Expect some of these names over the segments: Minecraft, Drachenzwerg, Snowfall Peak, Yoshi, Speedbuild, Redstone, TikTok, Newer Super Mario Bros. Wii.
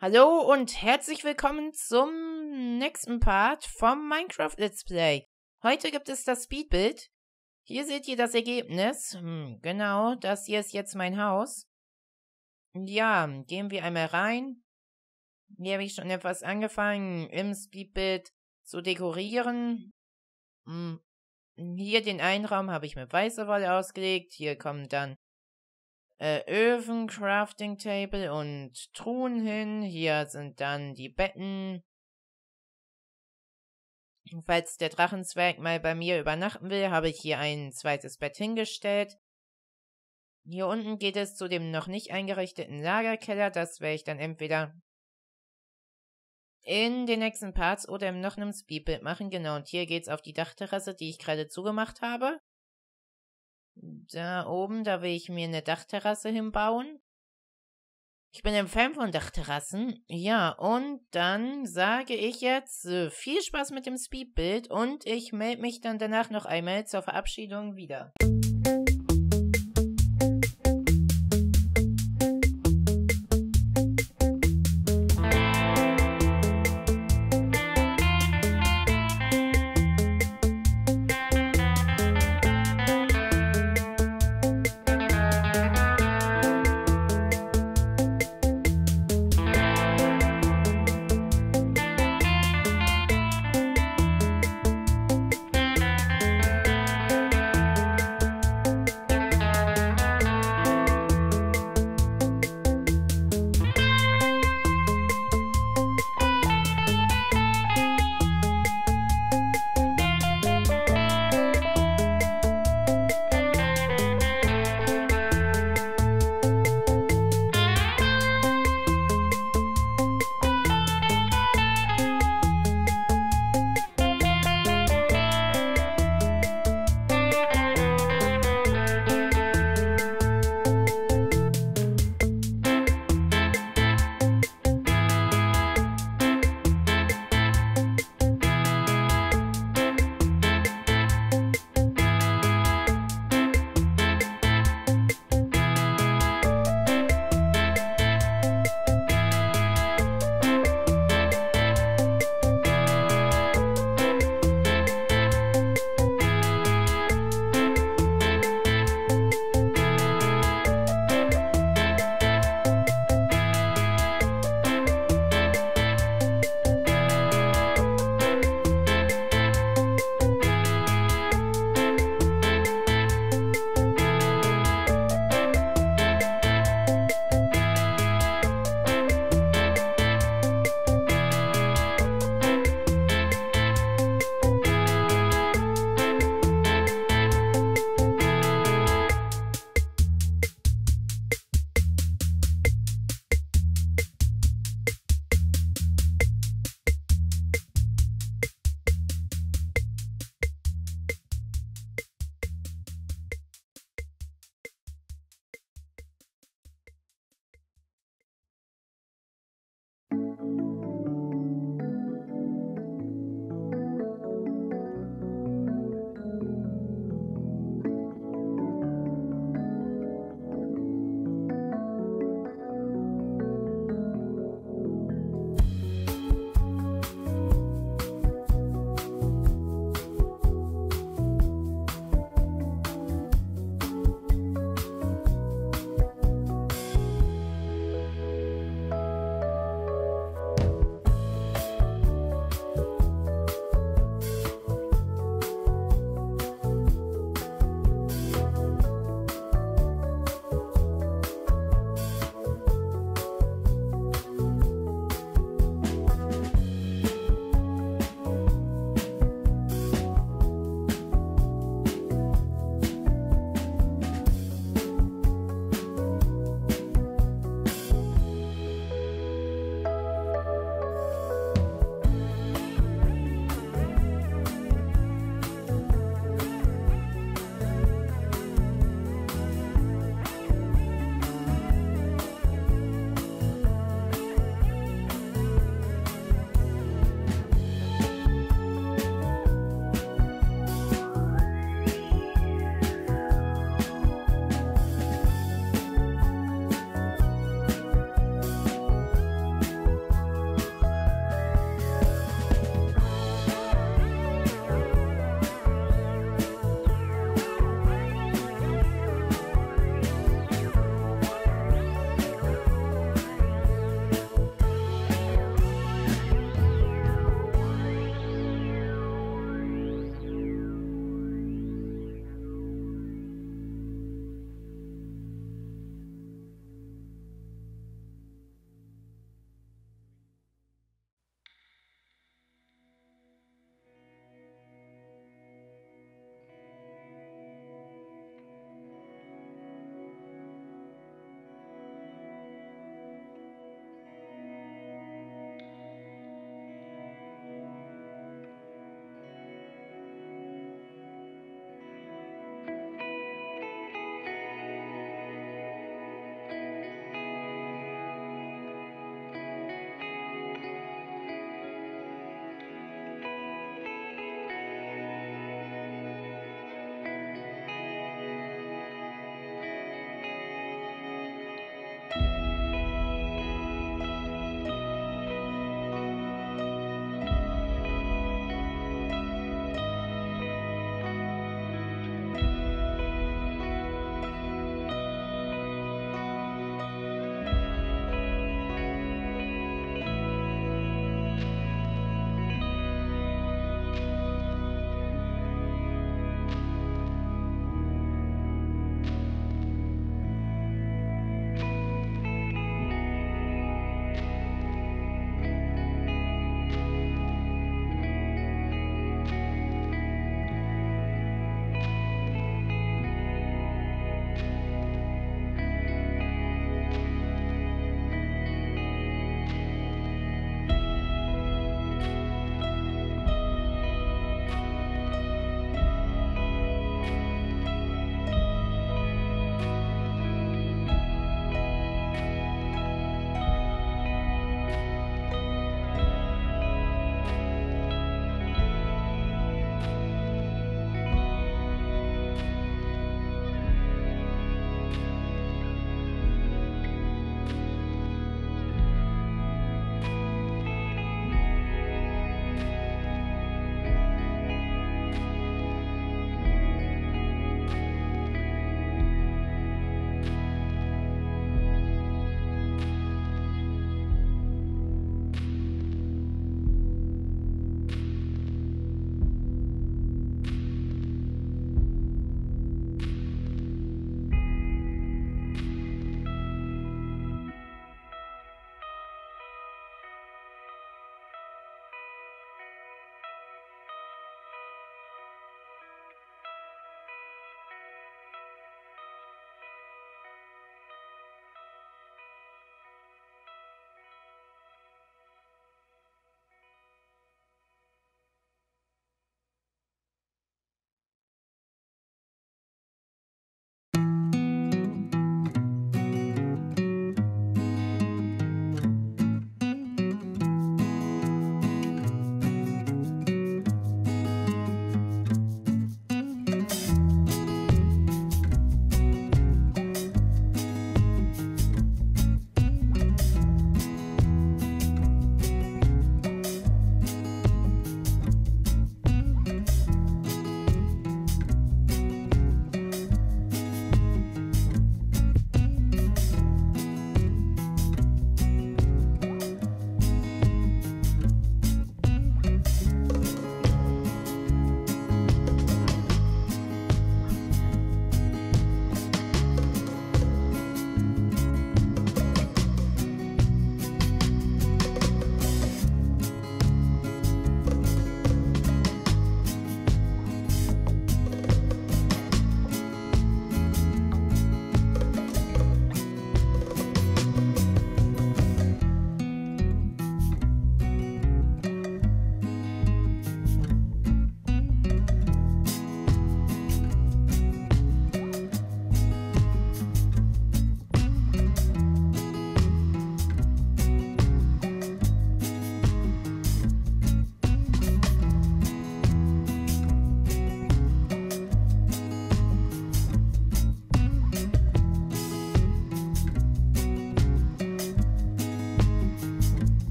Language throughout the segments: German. Hallo und herzlich willkommen zum nächsten Part vom Minecraft Let's Play. Heute gibt es das Speedbuild. Hier seht ihr das Ergebnis. Genau, das hier ist jetzt mein Haus. Ja, gehen wir einmal rein. Hier habe ich schon etwas angefangen, im Speedbuild zu dekorieren. Hier den einen Raum habe ich mit weißer Wolle ausgelegt. Hier kommen dann Öfen, Crafting Table und Truhen hin. Hier sind dann die Betten. Falls der Drachenzwerg mal bei mir übernachten will, habe ich hier ein zweites Bett hingestellt. Hier unten geht es zu dem noch nicht eingerichteten Lagerkeller. Das werde ich dann entweder in den nächsten Parts oder im noch einem Speedbuild machen. Genau, und hier geht's auf die Dachterrasse, die ich gerade zugemacht habe. Da oben, da will ich mir eine Dachterrasse hinbauen. Ich bin ein Fan von Dachterrassen. Ja, und dann sage ich jetzt viel Spaß mit dem Speedbuild und ich melde mich dann danach noch einmal zur Verabschiedung wieder.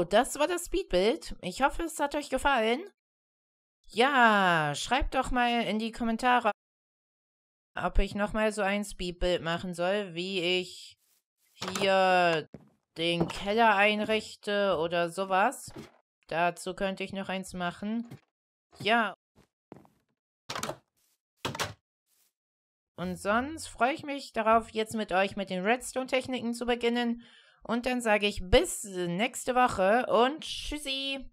So, das war das Speedbild. Ich hoffe, es hat euch gefallen. Ja, schreibt doch mal in die Kommentare, ob ich nochmal so ein Speedbild machen soll, wie ich hier den Keller einrichte oder sowas. Dazu könnte ich noch eins machen. Ja. Und sonst freue ich mich darauf, jetzt mit euch mit den Redstone-Techniken zu beginnen. Und dann sage ich bis nächste Woche und tschüssi!